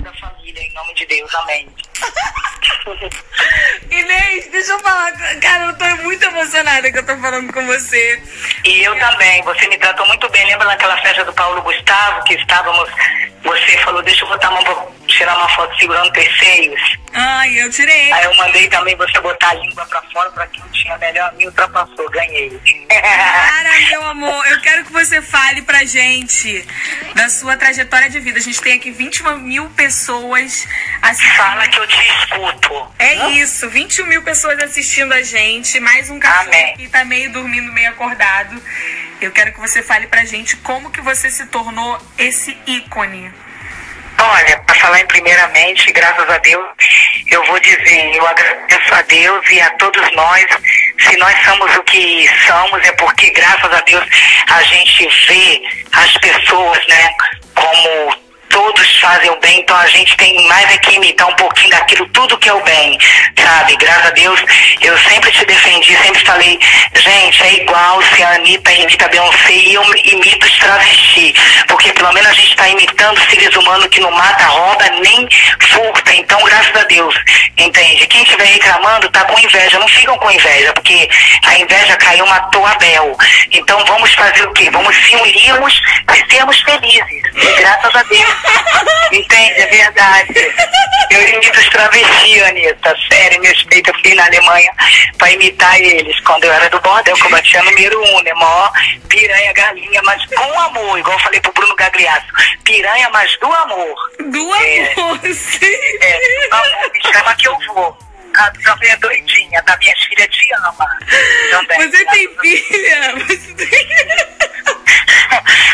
Da família, em nome de Deus, amém. Inês, deixa eu falar. Cara, eu tô muito emocionada que eu tô falando com você. E eu também. Você me tratou muito bem. Lembra naquela festa do Paulo Gustavo que estávamos... Você falou, deixa eu botar a mão pra tirar uma foto segurando teus seios. Ai, eu tirei. Aí eu mandei também você botar a língua pra fora pra quem tinha melhor. Me ultrapassou, ganhei. Cara, meu amor, eu quero que você fale pra gente da sua trajetória de vida. A gente tem aqui 21 mil pessoas assistindo. Fala que eu te escuto. É isso, 21 mil pessoas assistindo a gente. Mais um cachorro que tá meio dormindo, meio acordado. Eu quero que você fale pra gente como que você se tornou esse ícone. Olha, pra falar primeiramente, graças a Deus, eu vou dizer, eu agradeço a Deus e a todos nós. Se nós somos o que somos, é porque, graças a Deus, a gente vê as pessoas, né, como... Todos fazem o bem, então a gente tem mais é que imitar um pouquinho daquilo tudo que é o bem, sabe? Graças a Deus, eu sempre te defendi, sempre falei, gente, é igual se a Anitta imita a Beyoncé e eu imito os travestis, porque pelo menos a gente está imitando seres humanos que não mata, rouba, nem furta, então graças a Deus, entende? Quem estiver reclamando tá com inveja, não ficam com inveja, porque a inveja caiu, matou Abel, então vamos fazer o quê? Vamos se unirmos e sermos felizes, graças a Deus. Entende? É verdade. Eu imito os travestis, Anitta. Sério, meu respeito. Eu fui na Alemanha pra imitar eles. Quando eu era do bordel, que eu batia número 1, né? Mó piranha, galinha, mas com amor. Igual eu falei pro Bruno Gagliasso. Piranha, mas do amor. Do amor, sim. É, do amor. Me chama que eu vou. A também é doidinha, tá? Minhas filhas te amam. Você tem filha? Você tem...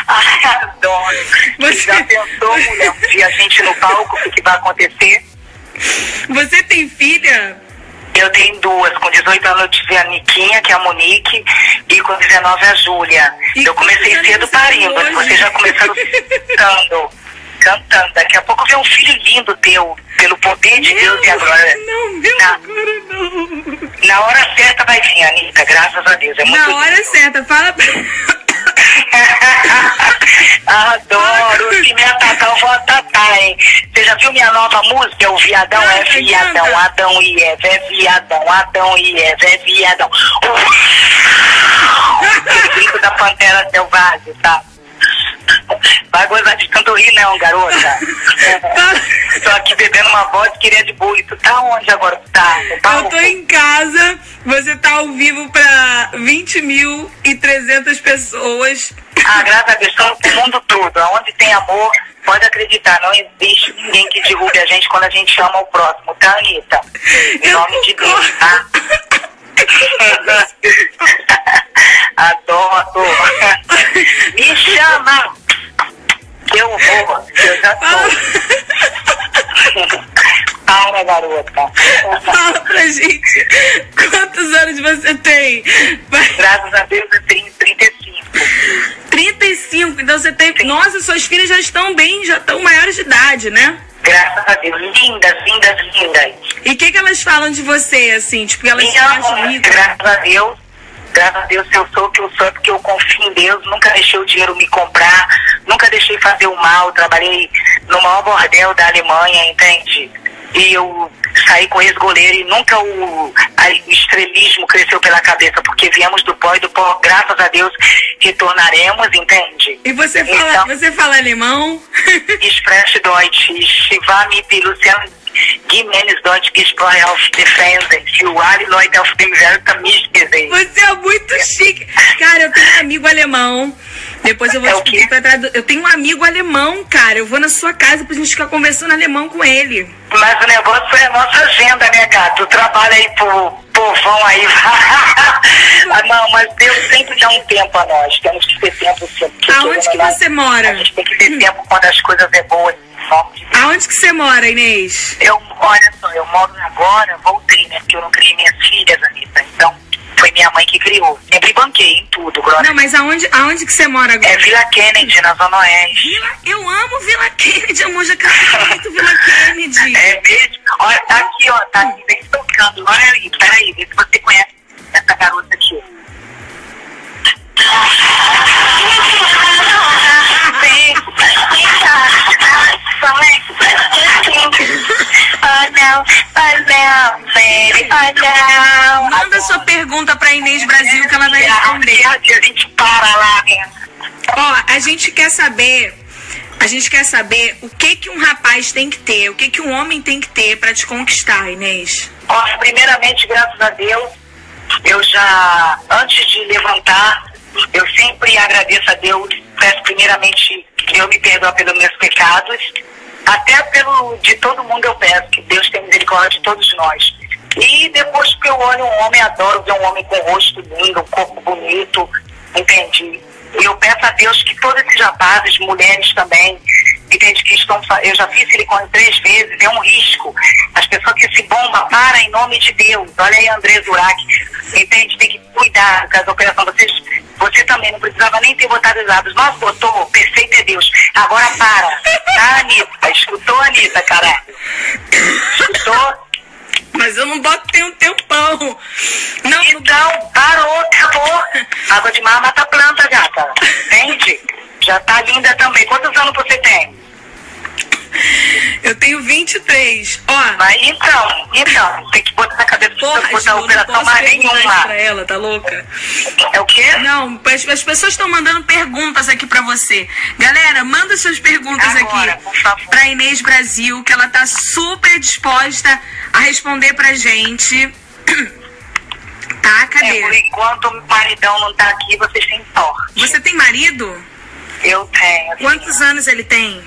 Ai, adoro. Você já pensou, mulher, um dia a gente no palco, o que vai acontecer? Você tem filha? Eu tenho duas. Com 18 anos eu tive a Nikinha, que é a Monique, e com 19 a Júlia. Eu comecei cedo parindo, hoje? Vocês já começaram cantando. Daqui a pouco vem um filho lindo teu, pelo poder de Deus e agora. Não, Deus, agora não. Na hora certa vai vir, Anitta, graças a Deus. É muito na hora certa, fala pra... Adoro. Se me atacar, eu vou atacar, hein? Você já viu minha nova música? É o Viadão, é Viadão, Adão e Eva, é Viadão, Adão e Eva, é Viadão. O grito da Pantera Selvagem, tá? Vai gozar de tanto rir, não, garota? Tô aqui bebendo uma vodka que queria de boi. Tu tá onde agora? Tu tá? Eu tô em casa. Você tá ao vivo pra 20.300 pessoas. Ah, graças a Deus, estamos no mundo todo. Onde tem amor, pode acreditar. Não existe ninguém que divulgue a gente quando a gente ama o próximo, tá, Anitta? Em nome de Deus, tá? Adoro. Me chama. Eu vou. Eu já sou. Para, garota. Fala pra gente. Quantos anos você tem? Graças a Deus eu tenho 35. 35? Então você tem... Sim. Nossa, suas filhas já estão bem, já estão maiores de idade, né? Graças a Deus. Lindas, lindas, lindas. E o que elas falam de você, assim? Tipo, elas são mais lindas. Graças a Deus. Graças a Deus, eu sou o que eu sou, porque eu confio em Deus, nunca deixei o dinheiro me comprar, nunca deixei fazer o mal, trabalhei no maior bordel da Alemanha, entende? E eu saí com ex-goleiro e nunca o estrelismo cresceu pela cabeça, porque viemos do pó e do pó, graças a Deus, retornaremos, entende? E você fala, então, você fala alemão? Spreche Deutsch, ich war mit Luciano Guimenes Deutsch Gesprochen auf Defense, que o Ali Leute auf dem Welt mich gesehen. Você é muito chique. Cara, eu tenho um amigo alemão. Depois eu vou te pedir pra trás. Eu tenho um amigo alemão, cara. Eu vou na sua casa pra gente ficar conversando alemão com ele. Mas o negócio é a nossa agenda, né, cara? Tu trabalha aí pro povão aí. Não, mas Deus sempre dá um tempo a nós. Temos que ter tempo sempre. Aonde que você mora? A gente tem que ter tempo quando as coisas é boas. Aonde que você mora, Inês? Olha só, eu moro agora, voltei, né? Porque eu não criei minhas filhas, Anitta. Então, foi minha mãe que criou. Sempre banquei em tudo, agora. Não, mas aonde que você mora agora? É Vila Kennedy, na Zona Oeste. Eu amo Vila Kennedy, amor, já casei muito Vila Kennedy. É mesmo? Olha, tá aqui, vem tocando. Olha aí, peraí, vê se você conhece essa garota aqui. Sim. a sua pergunta pra Inês Brasil que ela vai responder. A gente para lá. Ó, a gente quer saber o que que um rapaz tem que ter, o que que um homem tem que ter pra te conquistar, Inês. Ó, primeiramente, graças a Deus, eu já, antes de levantar, eu sempre agradeço a Deus, peço primeiramente que Deus me perdoe pelos meus pecados, até pelo de todo mundo eu peço, que Deus tenha misericórdia de todos nós. E depois que eu olho um homem, adoro ver um homem com o rosto lindo, um corpo bonito, entendi. E eu peço a Deus que todos esses rapazes, mulheres também, entende, que estão... Eu já fiz silicone 3 vezes, é um risco. As pessoas que se bombam, para em nome de Deus. Olha aí, André Zuraque, entende, tem que cuidar da operação. Você também não precisava nem ter botado os lábios. Mas botou, perfeito é Deus. Agora para, tá, Anitta? Escutou, Anitta, cara? Escutou? Mas eu não boto tem um tempão. Não, então, não... parou, acabou. Água de mar mata planta, gata. Entende? Já tá linda também. Quantos anos você tem? Eu tenho 23. Ó. Mas então, tem que botar na cabeça. Porra, não botar operação mais nenhuma pra ela, tá louca? É o quê? Não, as pessoas estão mandando perguntas aqui pra você. Galera, manda suas perguntas agora, aqui por favor, pra Inês Brasil, que ela tá super disposta a responder pra gente. Tá, cadê? Por enquanto o maridão não tá aqui, vocês têm sorte. Você tem marido? Eu tenho. Quantos anos ele tem?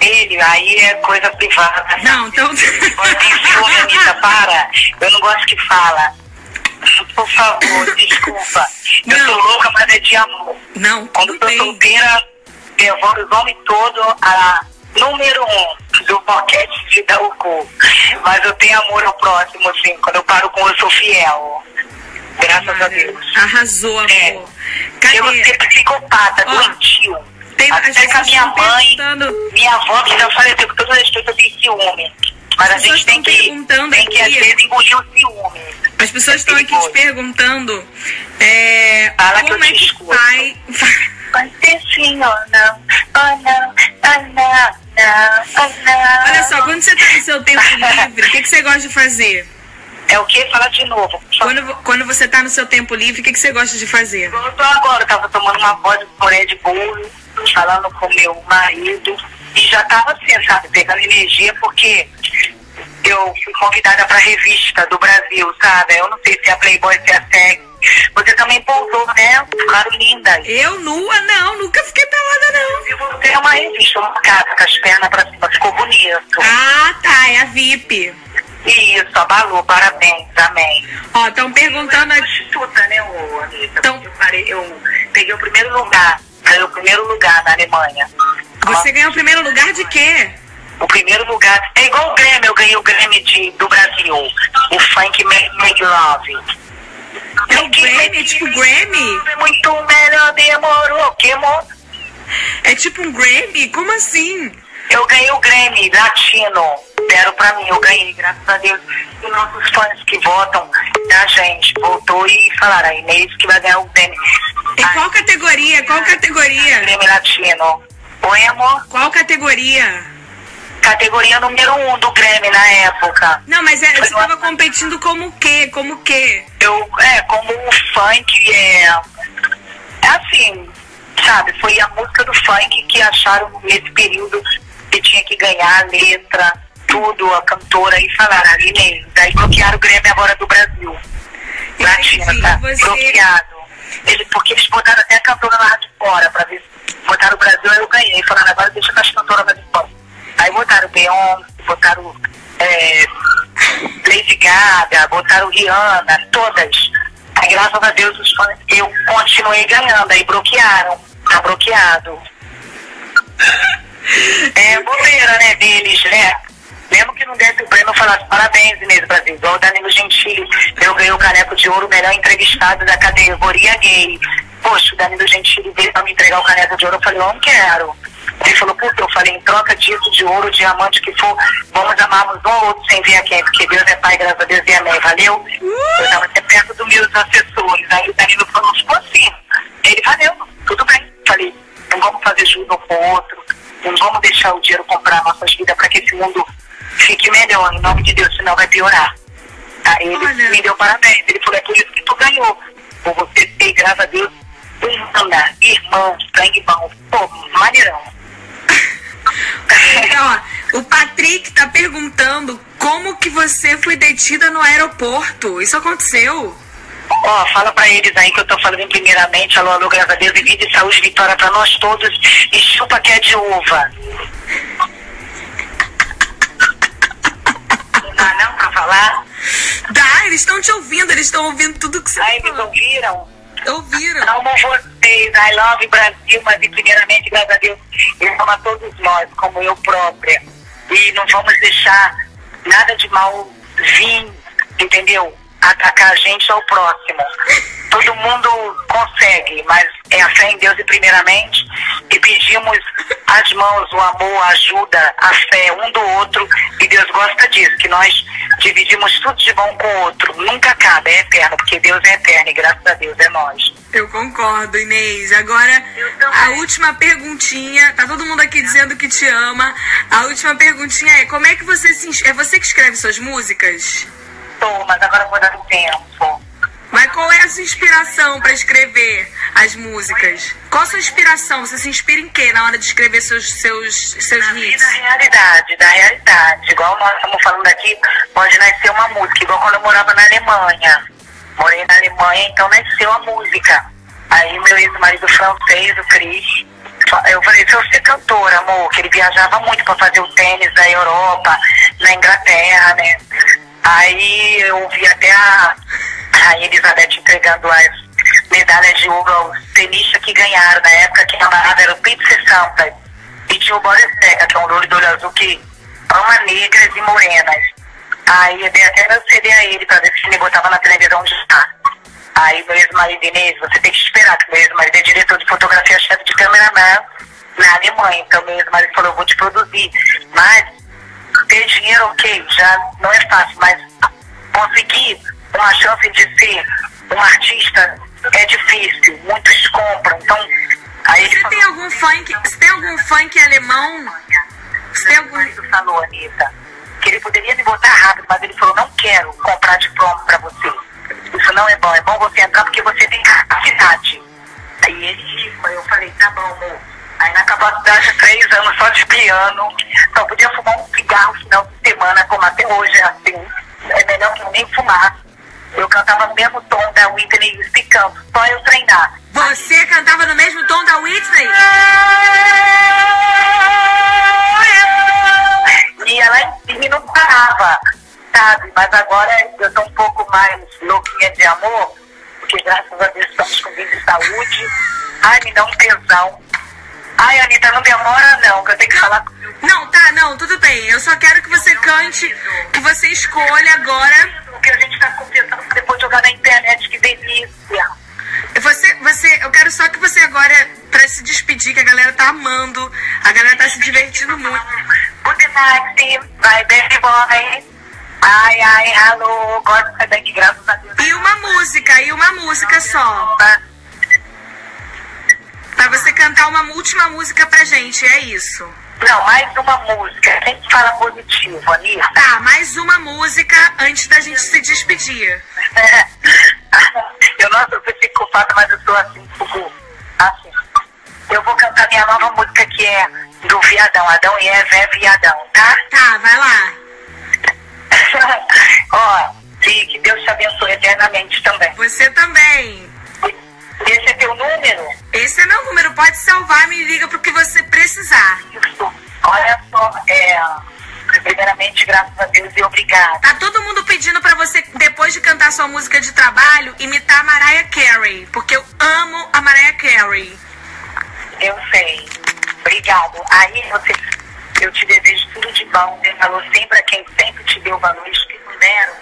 Ele, aí é coisa privada. Não, então... Anitta, para. Eu não gosto que fala. Por favor, desculpa. Não. Eu tô louca, mas é de amor. Não, quando eu tô solteira, devoro os homens todos a número 1 do boquete de Daoko. Mas eu tenho amor ao próximo, assim. Quando eu paro com, eu sou fiel. Graças a Deus. Arrasou, amor. É. Cadê? Eu vou ser psicopata, doentio. Até com a minha mãe, minha avó, que já faleceu, com todo respeito, eu tenho ciúme. Mas a gente tem que às vezes engolir o ciúme. As pessoas estão aqui te perguntando como é que o pai... Olha só, quando você tá no seu tempo livre, o que você gosta de fazer? É o que? Fala de novo. Quando você tá no seu tempo livre, o que você gosta de fazer? Eu tô agora, eu tava tomando uma colher de bolo, falando com meu marido, e já tava assim, sabe, pegando energia, porque eu fui convidada pra revista do Brasil, sabe? Eu não sei se é a Playboy, se é a Sex. Você também pousou, né? Claro, linda. Eu nua, não, nunca fiquei pelada, não. E você é uma revista, uma casa com as pernas pra cima, ficou bonito. Ah, tá, é a VIP. Isso, abalou, parabéns, amém. Ó, estão perguntando... Prostituta, né, Anitta? Então... Eu peguei o primeiro lugar, na Alemanha. Você ganhou o primeiro lugar de quê? O primeiro lugar... É igual o Grêmio, eu ganhei o Grêmio do Brasil. O funk Make Love. É o Grêmio, é tipo Grammy? Muito melhor, demorou, queimou. É tipo um Grammy? Como assim? Eu ganhei o Grammy latino. Deram pra mim, eu ganhei, graças a Deus. E nossos fãs que votam da gente, voltou e falaram, a Inês que vai ganhar o Grêmio. E qual categoria? Qual categoria? Grêmio Latino. Oi, amor? Qual categoria? Categoria número 1 do Grêmio na época. Não, mas você tava competindo como o quê? Como o quê? Como o funk é assim, sabe? Foi a música do funk que acharam nesse período que tinha que ganhar a letra, tudo, a cantora, e falaram, Inês, daí bloquearam o Grêmio agora do Brasil. Latina, tá? Você... Bloqueado. Porque eles botaram até a cantora lá de fora, pra ver se botaram o Brasil, aí eu ganhei. Falaram, agora deixa com as cantoras lá de fora. Aí botaram Beyoncé, botaram Lady Gaga, botaram Rihanna, todas. Aí, graças a Deus, os fãs, eu continuei ganhando, aí bloquearam. Tá bloqueado. É bobeira, né, deles, né? Mesmo que não desse o prêmio, eu falasse parabéns, Inês Brasil. Igual o Danilo Gentili, eu ganhei o caneco de ouro, melhor entrevistado da categoria gay. Poxa, o Danilo Gentili veio pra me entregar o caneco de ouro, eu falei, eu não quero. Ele falou, puta, eu falei, em troca disso, de ouro, diamante, que for, vamos amarmos um ao outro sem ver a quem, porque Deus é Pai, graças a Deus e amém, valeu? Eu tava até perto do meus assessores, aí o Danilo falou, ficou assim. Ele, valeu, tudo bem. Falei, não vamos fazer juízo um com o outro, não vamos deixar o dinheiro comprar nossas vidas pra que esse mundo... Fique melhor, em nome de Deus, senão vai piorar. Aí ele me deu parabéns, ele falou, é por isso que tu ganhou. Por você ter, graças a Deus, irmã, irmão, sangue bom, pô, maneirão. Então, ó, o Patrick tá perguntando como que você foi detida no aeroporto. Isso aconteceu? Ó, fala pra eles aí que eu tô falando primeiramente, alô, alô, graças a Deus, e vida e saúde, vitória pra nós todos, e chupa que é de uva. Não dá não pra falar? Dá, eles estão te ouvindo, eles estão ouvindo tudo que você tá falando. Aí, eles ouviram? Ouviram. Amo vocês, I love Brasil, mas e primeiramente, graças a Deus, eu amo a todos nós, como eu própria. E não vamos deixar nada de mal vir, entendeu? Atacar a gente ao próximo. Todo mundo consegue, mas é a fé em Deus e primeiramente, e pedimos as mãos, o amor, a ajuda, a fé um do outro, e Deus gosta disso, que nós dividimos tudo de bom com o outro, nunca acaba, é eterno, porque Deus é eterno, e graças a Deus é nós. Eu concordo, Inês. Agora, a última perguntinha, tá todo mundo aqui dizendo que te ama, a última perguntinha é, como é que você se... É você que escreve suas músicas? Mas agora eu vou dar um tempo. Mas qual é a sua inspiração para escrever as músicas? Qual a sua inspiração? Você se inspira em quê na hora de escrever seus hits? Da realidade. Igual nós estamos falando aqui, pode nascer uma música. Igual quando eu morava na Alemanha. Morei na Alemanha, então nasceu a música. Aí meu ex-marido francês, o Cris, eu falei, se eu ser cantora, amor, que ele viajava muito para fazer o tênis da Europa, na Inglaterra, né? Aí eu ouvi até a Elisabeth entregando as medalhas de Hugo aos tenistas que ganharam na época, que a namorada era o Pete Sampras. E tinha o Boris Becker, que é um louro de olho azul que ama negras e morenas. Aí eu dei até meu CD a ele pra ver se ele botava na televisão onde está. Aí meu ex-marido, Inês, você tem que esperar, que meu ex-marido é diretor de fotografia, chefe de cameraman na Alemanha. Então meu ex-marido falou, eu vou te produzir, mas... ter dinheiro, ok, já não é fácil, mas conseguir uma chance de ser um artista é difícil, muitos compram, então... Aí você, tem algum funk, você tem algum funk alemão? Você tem algum... Ele falou, Anitta, que ele poderia me botar rápido, mas ele falou, não quero comprar de pronto pra você, isso não é bom, é bom você entrar porque você tem capacidade. Aí ele, eu falei, tá bom, amor. Aí na capacidade de 3 anos só de piano, só podia fumar um cigarro no final de semana, como até hoje é assim, é melhor que eu nem fumar. Eu cantava no mesmo tom da Whitney explicando, só eu treinar. Você cantava no mesmo tom da Whitney? E ela em cima não parava, sabe? Mas agora eu tô um pouco mais louquinha de amor, porque graças a Deus estamos com vida e saúde. Ai, me dá um tesão. Ai, Anitta, não demora não, que eu tenho que falar... Não, tá, não, tudo bem. Eu só quero que você cante, que você escolha agora... O que a gente tá conversando pra depois jogar na internet, que delícia. Eu quero só que você agora, pra se despedir, que a galera tá amando, a galera tá se divertindo muito. Good night, vai baby boy. Ai, ai, alô, gosto daqui, graças a Deus. E uma música só. Pra você cantar uma última música pra gente, é isso? Não, mais uma música. Tem que falar positivo, Anitta. Tá, mais uma música antes da gente se despedir. É. Eu não sou psicopata, mas eu sou assim, Hugo. Assim. Eu vou cantar minha nova música que é do Viadão. Adão e Eva é Viadão, tá? Tá, vai lá. Ó, que Deus te abençoe eternamente também. Você também. Esse é teu número? Esse é meu número, pode salvar, me liga pro que você precisar. Isso, olha só, primeiramente, graças a Deus e obrigada. Tá todo mundo pedindo pra você, depois de cantar sua música de trabalho, imitar a Mariah Carey, porque eu amo a Mariah Carey. Eu sei, obrigado. Aí você, eu te desejo tudo de bom, Deus falou sempre a quem sempre te deu valor, os que não deram,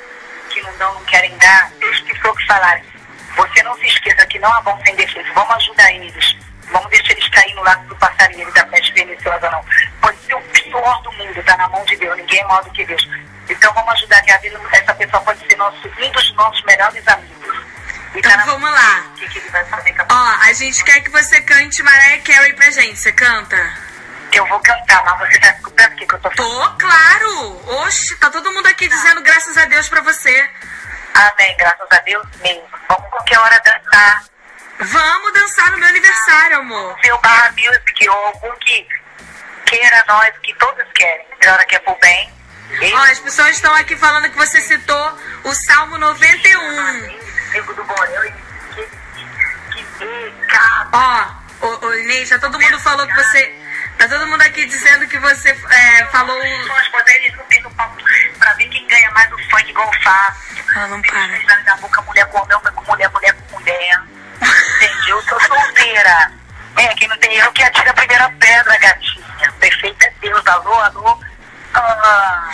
que não dão, não querem dar, os que for que falarem. Você não se esqueça que não há bom sem defesa. Vamos ajudar eles. Vamos deixar eles cair no lago do passarinho da peste venenosa, não. Pode ser o pior do mundo, tá na mão de Deus. Ninguém é maior do que Deus. Então vamos ajudar que a vida, essa pessoa pode ser um dos nossos melhores amigos. Então tá, vamos lá. O que ele vai fazer com a pessoa? Ó, a gente quer que você cante Mariah Carey pra gente. Você canta? Eu vou cantar, mas você tá escutando o que eu tô falando? Tô, claro. Oxe, tá todo mundo aqui dizendo graças a Deus pra você. Amém, graças a Deus mesmo. Vamos qualquer hora dançar. Vamos dançar no meu aniversário, amor. Seu Barra Music ou algum que queira nós, que todos querem. Na hora que é por bem. Ó, as pessoas estão aqui falando que você citou o Salmo 91. Ó, Inês, já todo mundo falou que você... Tá todo mundo aqui dizendo que você falou... Pra ver quem ganha mais o funk golfar. Ela não para. Na boca, mulher com homem, com mulher, mulher com mulher. Entendi, eu sou solteira. É, quem não tem erro que atira a primeira pedra, gatinha. Perfeito é Deus, alô, alô. Ah.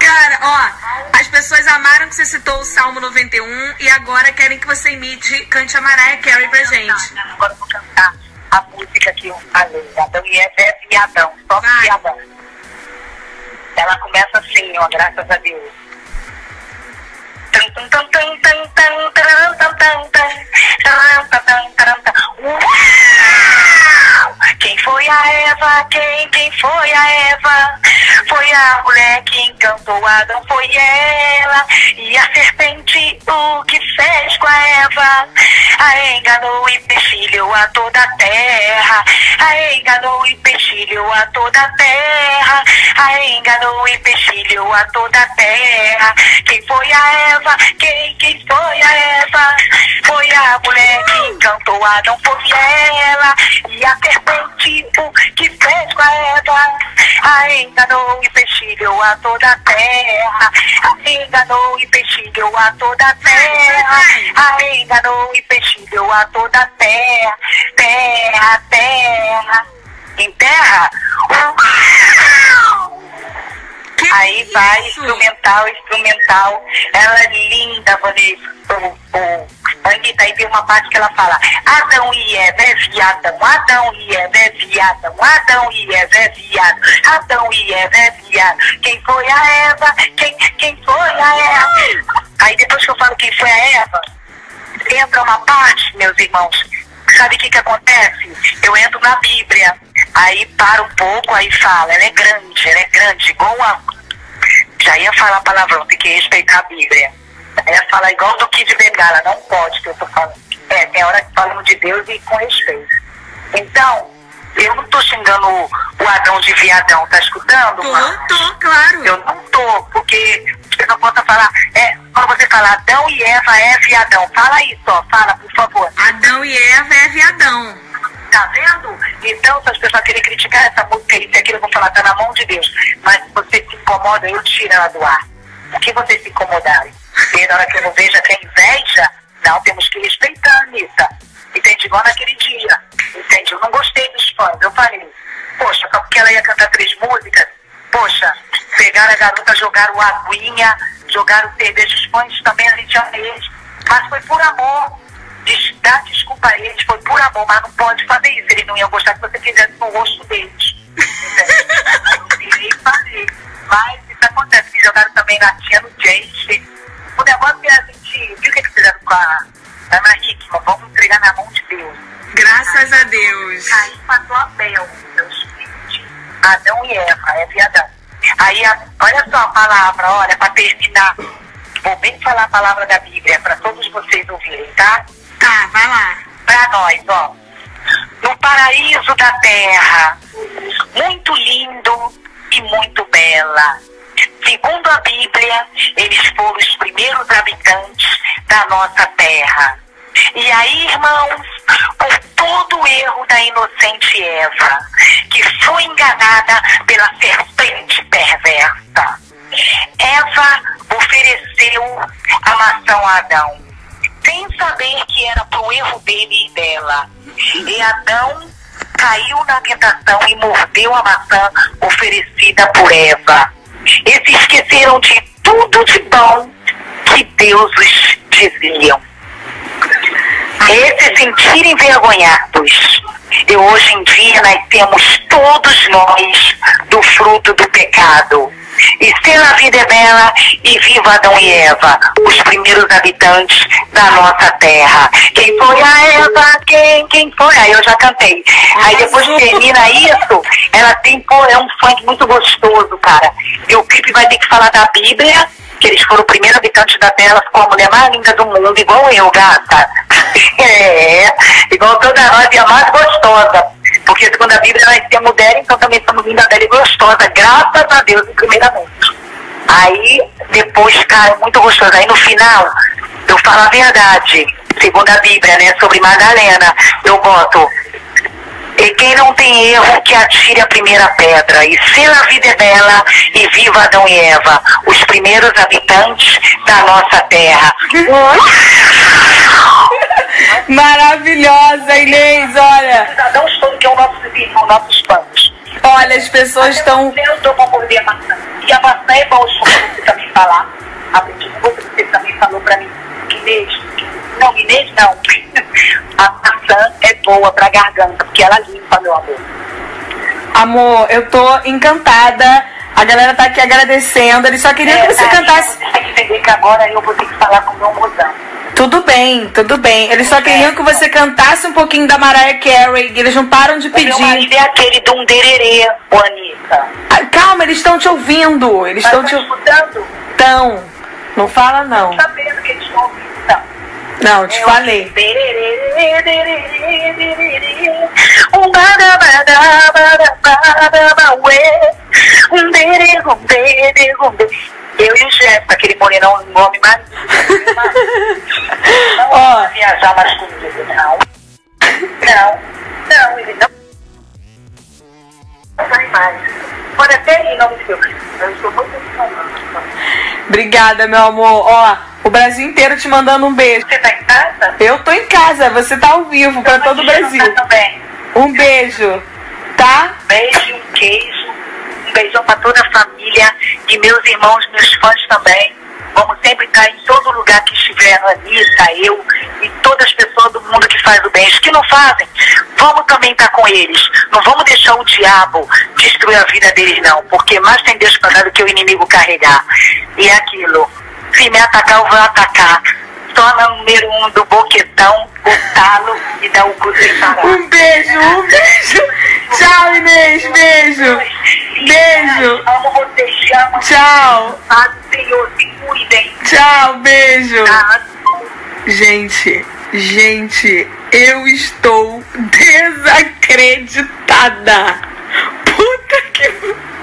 Cara, ó, as pessoas amaram que você citou o Salmo 91 e agora querem que você imite, cante a Mariah Carey pra gente. Agora eu vou cantar a música que eu falei, Adão e Eva é viadão, só viadão. Ela começa assim, ó, graças a Deus. Quem foi a Eva? Quem foi a Eva? Foi a mulher que encantou Adão, foi ela. E a serpente o que fez com a Eva? A enganou e perfilhou a toda a terra. A enganou e perfilhou a toda a terra. A enganou e perfilhou a toda a terra. Quem foi a Eva? Quem foi a Eva? Foi a mulher que encantou Adão, foi ela. E a serpente o que fez com a Eva? A enganou e perfilhou a toda a terra. A enganou e perfilhou a toda a terra. A enganou e perfilhou a toda a terra. Terra, terra. Em terra. Aí vai, instrumental, instrumental. Ela é linda, Vanessa. Anitta, aí tem uma parte que ela fala: Adão e Eva é viadão, Adão e Eva é viadão, Adão e Eva é viado, Adão e Eva é viado. Quem foi a Eva? Quem foi a Eva? Aí depois que eu falo quem foi a Eva, entra uma parte, meus irmãos. Sabe o que acontece? Eu entro na Bíblia. Aí para um pouco, aí fala, ela é grande, igual a... Já ia falar palavrão, tem que respeitar a Bíblia. Ela fala igual do Kid Bengala, não pode, que eu tô falando. É, tem hora que falamos de Deus e com respeito. Então, eu não tô xingando o Adão de viadão, tá escutando? Tô, claro. Eu não tô, porque você não pode falar... É, quando você fala Adão e Eva é viadão, fala isso, ó, fala, por favor. Adão e Eva é viadão. Tá vendo? Então, se as pessoas querem criticar essa música, isso e aquilo, eu vou falar, tá na mão de Deus. Mas se você se incomoda, eu tiro ela do ar. Por que vocês se incomodarem? E na hora que eu não vejo que é inveja, não, temos que respeitar, Anitta. Entende? Igual naquele dia. Entende? Eu não gostei dos fãs. Eu falei, poxa, só porque ela ia cantar 3 músicas, poxa, pegaram a garota, jogaram a aguinha, jogaram o cerveja. Os fãs também, a gente ama eles. Mas foi por amor. Dá desculpa a eles, foi por amor, mas não pode fazer isso. Eles não iam gostar que você fizesse no rosto deles. Entendeu? Eu falei. Mas isso acontece. Eles jogaram também na tia, no Jace. O negócio é a gente... Viu o que eles fizeram com a Ana Hickman? Vamos entregar na mão de Deus. Graças a Deus. Aí passou a Bel, Deus pediu. Adão e Eva, Eva e Adão. Aí, olha só a palavra, olha, pra terminar. Vou bem falar a palavra da Bíblia, pra todos vocês ouvirem, tá? Tá, vai lá. Pra nós, ó. No paraíso da terra, muito lindo e muito bela. Segundo a Bíblia, eles foram os primeiros habitantes da nossa terra. E aí, irmãos, por todo o erro da inocente Eva, que foi enganada pela serpente perversa, Eva ofereceu a maçã a Adão, sem saber que era pro erro dele e dela. E Adão caiu na tentação e mordeu a maçã oferecida por Eva. Eles se esqueceram de tudo de bom que Deus os diziam. Eles se sentirem envergonhados. E hoje em dia nós temos todos nós do fruto do pecado. E se a vida é bela, e viva Adão e Eva, os primeiros habitantes da nossa terra. Quem foi a Eva? Quem foi? Aí eu já cantei. Aí depois que termina isso, ela tem, pô, é um funk muito gostoso, cara. E o clipe vai ter que falar da Bíblia, que eles foram o primeiro habitante da Terra, com a mulher mais linda do mundo, igual eu, gata. É, igual toda nós, e a mais gostosa. Porque segundo a Bíblia, nós temos mulher, então também somos linda, bela e gostosa, graças a Deus, primeiramente. Aí, depois, cara, muito gostoso. Aí no final, eu falo a verdade, segundo a Bíblia, né, sobre Madalena, eu boto... E quem não tem erro, que atire a primeira pedra. E se a vida é bela, e viva Adão e Eva, os primeiros habitantes da nossa terra. Maravilhosa, Inês, olha. Cidadãos todos que é o nosso vizinho, nossos fãs. Olha, as pessoas estão... Eu dou uma poder maçã. E a maçã é bom, você também falar. A pessoa você também falou pra mim, Inês, não, Inês não. A maçã é boa pra garganta, porque ela limpa, meu amor. Amor, eu tô encantada. A galera tá aqui agradecendo. Ele só queria que você cantasse. Você tem que entender que agora eu vou ter que falar com o meu mozão. Tudo bem, tudo bem. Eles só queriam que você cantasse um pouquinho da Mariah Carey. Eles não param de pedir. O meu marido é aquele de um dererê, ô Anitta. Ah, calma, eles estão te ouvindo. Eles estão te escutando? Estão. Não fala, não. Tá vendo que eles estão ouvindo? Não, eu te falei. Eu e o Jeff, aquele morenão, um homem mais. Não vou viajar mais comigo, não. Não, não, ele não. Não vai mais. Pode até ir, não me filme. Eu estou muito emocionada. Obrigada, meu amor. Ó. O Brasil inteiro te mandando um beijo. Você tá em casa? Eu tô em casa, você tá ao vivo pra todo o Brasil. Um beijo, tá? Beijo, um queijo. Um beijão pra toda a família e meus irmãos, meus fãs também. Vamos sempre estar em todo lugar que estiver, Anitta, eu e todas as pessoas do mundo que fazem o bem. Os que não fazem, vamos também estar com eles. Não vamos deixar o diabo destruir a vida deles, não. Porque mais tem Deus pra dar do que o inimigo carregar. E é aquilo. Se me atacar, eu vou atacar. Torna número um do boquetão, o talo e dá o cu sem parar. Um beijo, um beijo. Tchau, Inês, beijo. Beijo. Amo vocês, te amo. Tchau. Ah, Senhor, se cuidem. Tchau, beijo. Gente, eu estou desacreditada. Puta que...